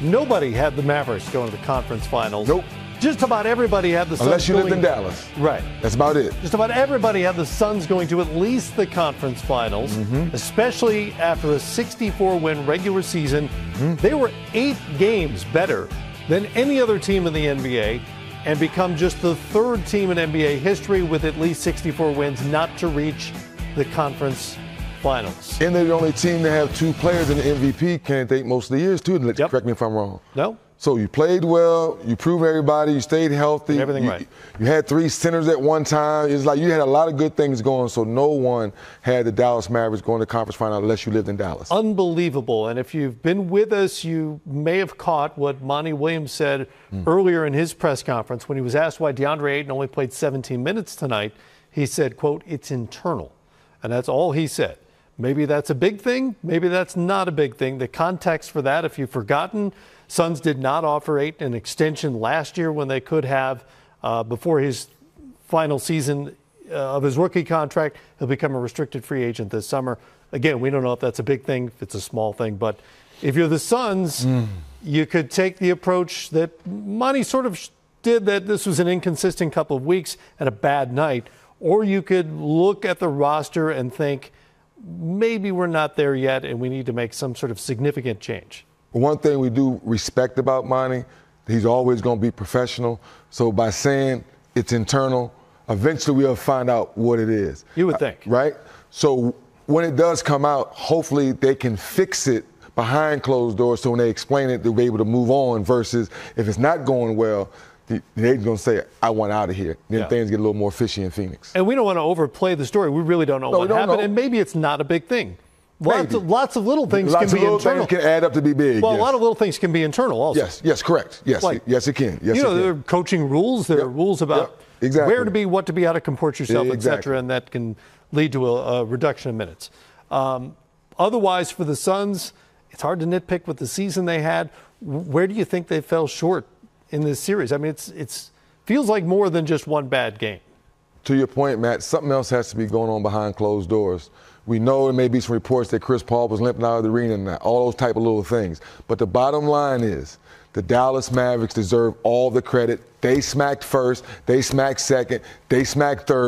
Nobody had the Mavericks going to the conference finals. Nope. Just about everybody had the Suns. Unless you lived in Dallas. Right. That's about it. Just about everybody had the Suns going to at least the conference finals, especially after a 64-win regular season. They were 8 games better than any other team in the NBA and become just the 3rd team in NBA history with at least 64 wins not to reach the conference finals. And they're the only team to have 2 players in the MVP candidate most of the years, too. Yep. Correct me if I'm wrong. No. So you played well, you proved everybody, you stayed healthy. Everything right. You had 3 centers at one time. It's like you had a lot of good things going, so no one had the Dallas Mavericks going to conference final unless you lived in Dallas. Unbelievable. And if you've been with us, you may have caught what Monty Williams said earlier in his press conference when he was asked why DeAndre Ayton only played 17 minutes tonight. He said, quote, "It's internal." And that's all he said. Maybe that's a big thing. Maybe that's not a big thing. The context for that, if you've forgotten, Suns did not offer Ayton an extension last year when they could have before his final season of his rookie contract. He'll become a restricted free agent this summer. Again, we don't know if that's a big thing, if it's a small thing. But if you're the Suns, you could take the approach that Monty sort of did, that this was an inconsistent couple of weeks and a bad night. Or you could look at the roster and think, maybe we're not there yet and we need to make some sort of significant change. One thing we do respect about Monty, he's always going to be professional. So by saying it's internal, eventually we'll find out what it is. You would think. Right? So when it does come out, hopefully they can fix it behind closed doors, so when they explain it, they'll be able to move on, versus if it's not going well, they're going to say, I want out of here. Then things get a little more fishy in Phoenix. And we don't want to overplay the story. We really don't know what happened. And maybe it's not a big thing. Lots of little things can be internal. Lots of little things can add up to be big. Well, a lot of little things can be internal also. Yes, correct. Yes, it can. Yes, you know, there are coaching rules. There are rules about where to be, what to be, how to comport yourself, et cetera, and that can lead to a reduction of minutes. Otherwise, for the Suns, it's hard to nitpick with the season they had. Where do you think they fell short in this series? I mean, it's feels like more than just one bad game. To your point, Matt, something else has to be going on behind closed doors. We know there may be some reports that Chris Paul was limping out of the arena and all those type of little things. But the bottom line is the Dallas Mavericks deserve all the credit. They smacked first. They smacked second. They smacked third.